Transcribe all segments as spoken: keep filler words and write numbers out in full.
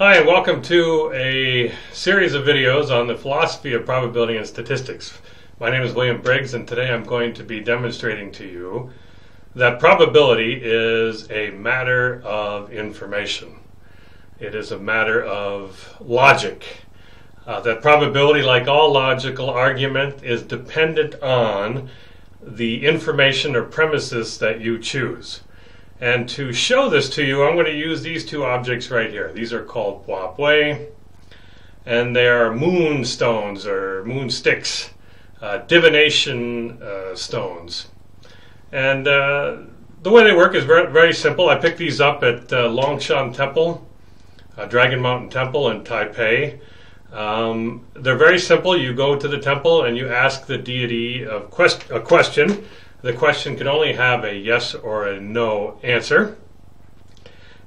Hi, and welcome to a series of videos on the philosophy of probability and statistics. My name is William Briggs, and today I'm going to be demonstrating to you that probability is a matter of information. It is a matter of logic. Uh, that probability, like all logical argument, is dependent on the information or premises that you choose. And to show this to you, I'm going to use these two objects right here. These are called Pua Pui, and they are moonstones or moon sticks, uh, divination uh, stones. And uh, the way they work is very, very simple. I picked these up at uh, Longshan Temple, uh, Dragon Mountain Temple in Taipei. Um, they're very simple. You go to the temple and you ask the deity of quest a question. The question can only have a yes or a no answer.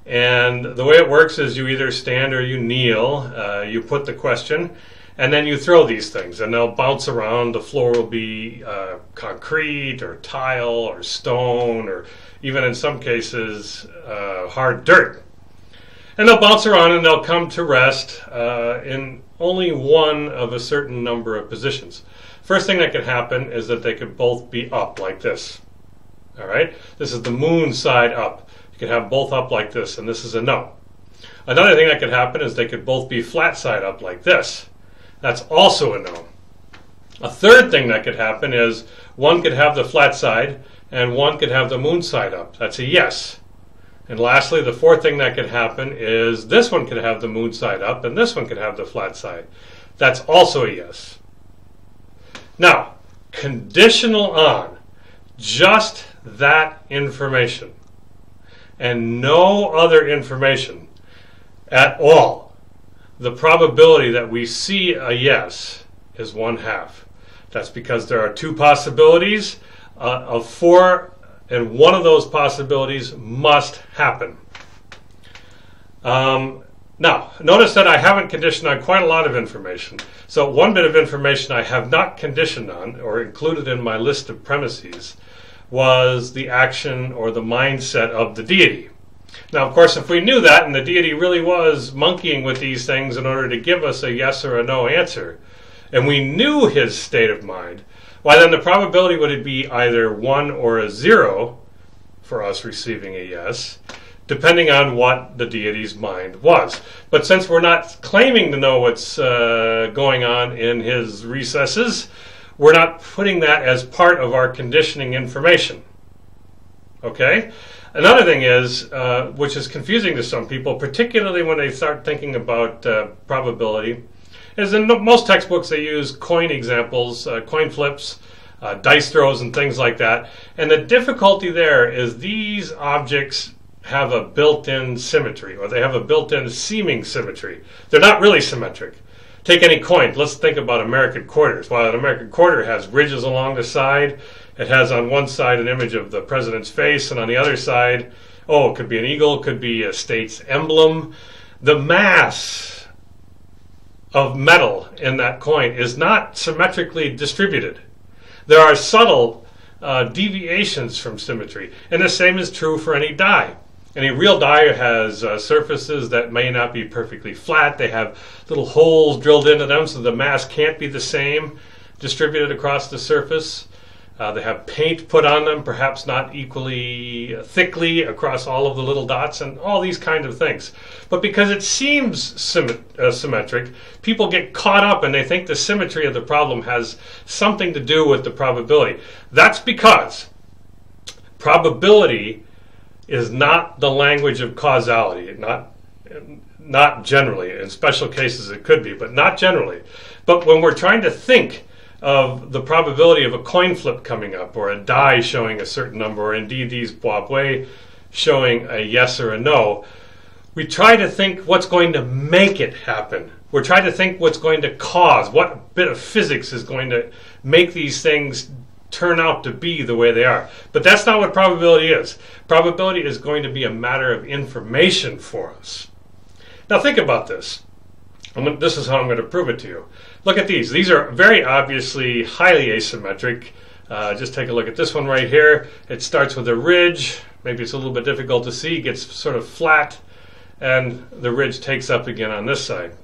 And the way it works is you either stand or you kneel, uh, you put the question, and then you throw these things, and they'll bounce around. The floor will be uh, concrete or tile or stone or even in some cases uh, hard dirt. And they'll bounce around and they'll come to rest uh, in only one of a certain number of positions. First thing that could happen is that they could both be up like this. All right, this is the moon side up. You could have both up like this, and this is a no. Another thing that could happen is they could both be flat side up like this. That's also a no. A third thing that could happen is one could have the flat side and one could have the moon side up. That's a yes. And lastly, the fourth thing that could happen is this one could have the moon side up and this one could have the flat side. That's also a yes. Now, conditional on just that information and no other information at all, the probability that we see a yes is one half. That's because there are two possibilities uh, of four, and one of those possibilities must happen. Um, Now, notice that I haven't conditioned on quite a lot of information. So one bit of information I have not conditioned on or included in my list of premises was the action or the mindset of the deity. Now, of course, if we knew that and the deity really was monkeying with these things in order to give us a yes or a no answer, and we knew his state of mind, why then the probability would be either one or a zero for us receiving a yes, depending on what the deity's mind was. But since we're not claiming to know what's uh, going on in his recesses, we're not putting that as part of our conditioning information. Okay? Another thing is, uh, which is confusing to some people, particularly when they start thinking about uh, probability, is in most textbooks they use coin examples, uh, coin flips, uh, dice throws, and things like that. And the difficulty there is these objects have a built-in symmetry, or they have a built-in seeming symmetry. They're not really symmetric. Take any coin. Let's think about American quarters. While an American quarter has ridges along the side, it has on one side an image of the president's face, and on the other side, oh, it could be an eagle, it could be a state's emblem. The mass of metal in that coin is not symmetrically distributed. There are subtle uh, deviations from symmetry, and the same is true for any die. Any real die has uh, surfaces that may not be perfectly flat. They have little holes drilled into them, so the mass can't be the same distributed across the surface. Uh, they have paint put on them, perhaps not equally thickly across all of the little dots, and all these kind of things. But because it seems sym uh, symmetric, people get caught up and they think the symmetry of the problem has something to do with the probability. That's because probability is not the language of causality, not, not generally. In special cases it could be, but not generally. But when we're trying to think of the probability of a coin flip coming up, or a die showing a certain number, or indeed these Pua Pui showing a yes or a no, we try to think what's going to make it happen. We're trying to think what's going to cause, what bit of physics is going to make these things turn out to be the way they are. But that's not what probability is. Probability is going to be a matter of information for us. Now think about this. I'm gonna, this is how I'm going to prove it to you. Look at these. These are very obviously highly asymmetric. Uh, just take a look at this one right here. It starts with a ridge. Maybe it's a little bit difficult to see. It gets sort of flat. and the ridge takes up again on this side.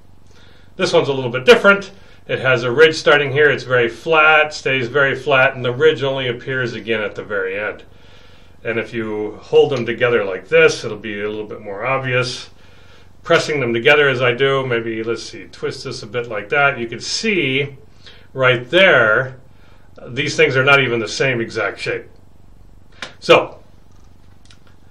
This one's a little bit different. It has a ridge starting here. It's very flat, stays very flat, and the ridge only appears again at the very end. And if you hold them together like this, it'll be a little bit more obvious. Pressing them together as I do, maybe, let's see, twist this a bit like that. You can see right there, these things are not even the same exact shape. So,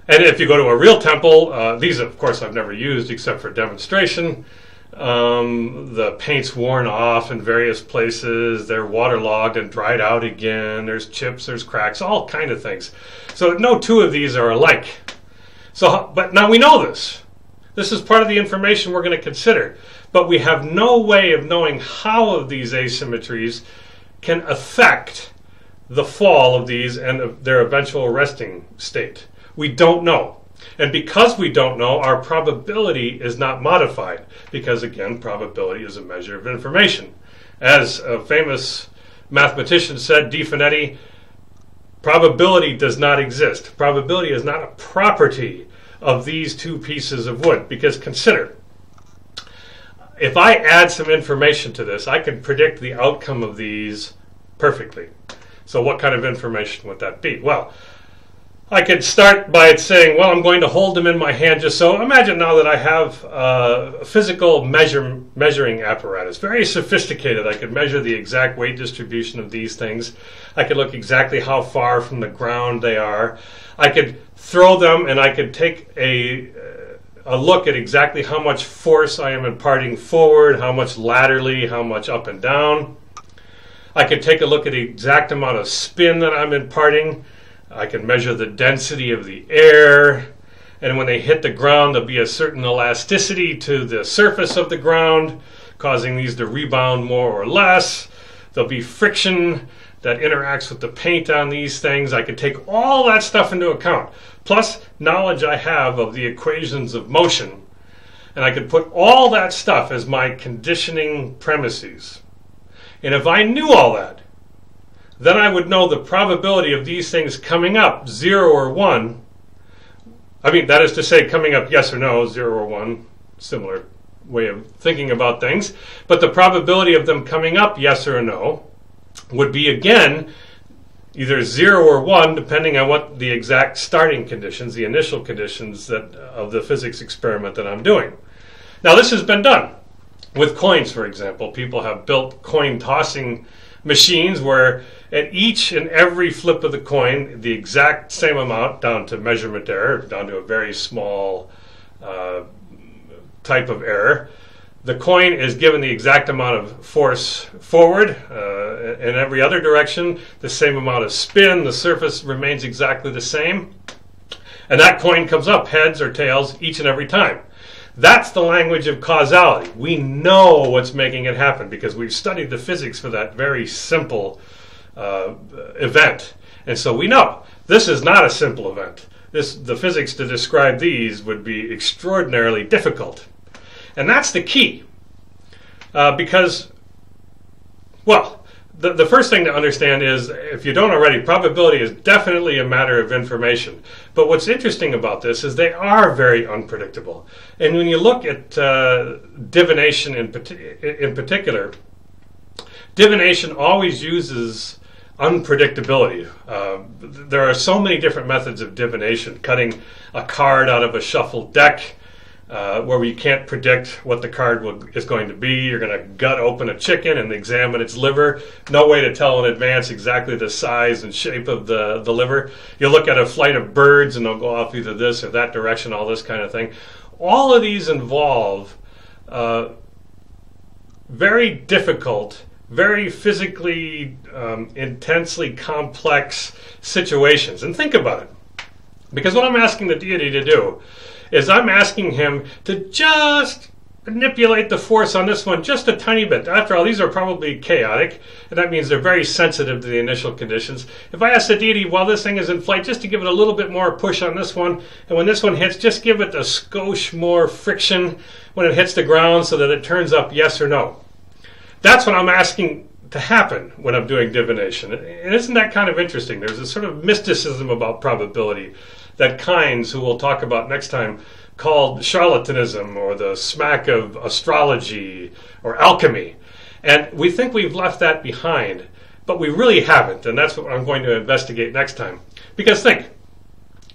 and if you go to a real temple, uh, these of course I've never used except for demonstration. Um, the paint's worn off in various places, they're waterlogged and dried out again, there's chips, there's cracks, all kind of things. So no two of these are alike. So, but now we know this. This is part of the information we're going to consider. But we have no way of knowing how of these asymmetries can affect the fall of these and their eventual resting state. We don't know. And because we don't know, our probability is not modified. Because again, probability is a measure of information. As a famous mathematician said, De Finetti, probability does not exist. Probability is not a property of these two pieces of wood. Because consider, if I add some information to this, I can predict the outcome of these perfectly. So what kind of information would that be? Well, I could start by saying, well, I'm going to hold them in my hand just so. Imagine now that I have uh, a physical measure, measuring apparatus. Very sophisticated. I could measure the exact weight distribution of these things. I could look exactly how far from the ground they are. I could throw them and I could take a, a look at exactly how much force I am imparting forward, how much laterally, how much up and down. I could take a look at the exact amount of spin that I'm imparting. I can measure the density of the air, and when they hit the ground, there'll be a certain elasticity to the surface of the ground, causing these to rebound more or less. There'll be friction that interacts with the paint on these things. I can take all that stuff into account, plus knowledge I have of the equations of motion, and I could put all that stuff as my conditioning premises. And if I knew all that, then I would know the probability of these things coming up zero or one. I mean, that is to say, coming up yes or no, zero or one, similar way of thinking about things. But the probability of them coming up yes or no would be, again, either zero or one, depending on what the exact starting conditions, the initial conditions that of the physics experiment that I'm doing. Now, this has been done with coins, for example. People have built coin tossing machines where at each and every flip of the coin, the exact same amount, down to measurement error, down to a very small uh, type of error, the coin is given the exact amount of force forward uh, in every other direction, the same amount of spin, the surface remains exactly the same, and that coin comes up heads or tails each and every time. That's the language of causality. We know what's making it happen because we've studied the physics for that very simple uh, event. And so we know this is not a simple event. This, the physics to describe these would be extraordinarily difficult. And that's the key uh, because, well, the, the first thing to understand is, if you don't already, probability is definitely a matter of information. But what's interesting about this is they are very unpredictable. And when you look at uh, divination in, in particular, divination always uses unpredictability. Uh, there are so many different methods of divination, cutting a card out of a shuffled deck, Uh, where you can't predict what the card will, is going to be. You're going to gut open a chicken and examine its liver. No way to tell in advance exactly the size and shape of the, the liver. You look at a flight of birds and they'll go off either this or that direction, all this kind of thing. All of these involve uh, very difficult, very physically um, intensely complex situations. And think about it. Because what I'm asking the deity to do is I'm asking him to just manipulate the force on this one just a tiny bit. After all, these are probably chaotic, and that means they're very sensitive to the initial conditions. If I ask the deity, while this thing is in flight, just to give it a little bit more push on this one, and when this one hits, just give it a skosh more friction when it hits the ground so that it turns up yes or no. That's what I'm asking to happen when I'm doing divination. And isn't that kind of interesting? There's a sort of mysticism about probability that Kynes, who we'll talk about next time, called charlatanism or the smack of astrology or alchemy. And we think we've left that behind, but we really haven't, and that's what I'm going to investigate next time. Because think,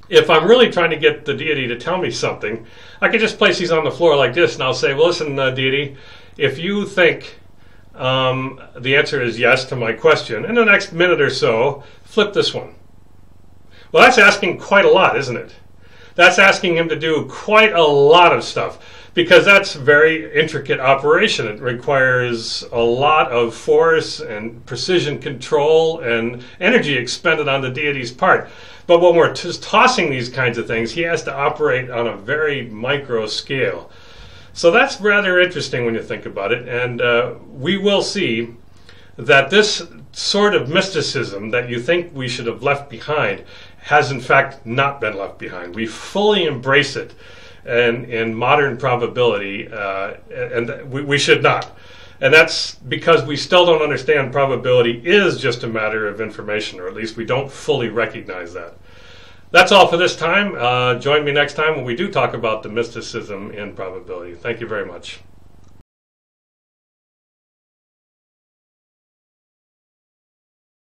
if I'm really trying to get the deity to tell me something, I could just place these on the floor like this, and I'll say, well, listen, uh, deity, if you think um, the answer is yes to my question, in the next minute or so, flip this one. Well, that's asking quite a lot, isn't it? That's asking him to do quite a lot of stuff, because that's a very intricate operation. It requires a lot of force and precision control and energy expended on the deity's part. But when we're just tossing these kinds of things, he has to operate on a very micro scale. So that's rather interesting when you think about it. And uh, we will see that this sort of mysticism that you think we should have left behind has in fact not been left behind. We fully embrace it and in modern probability, uh, and we, we should not. And that's because we still don't understand probability is just a matter of information, or at least we don't fully recognize that. That's all for this time. Uh, join me next time when we do talk about the mysticism in probability. Thank you very much.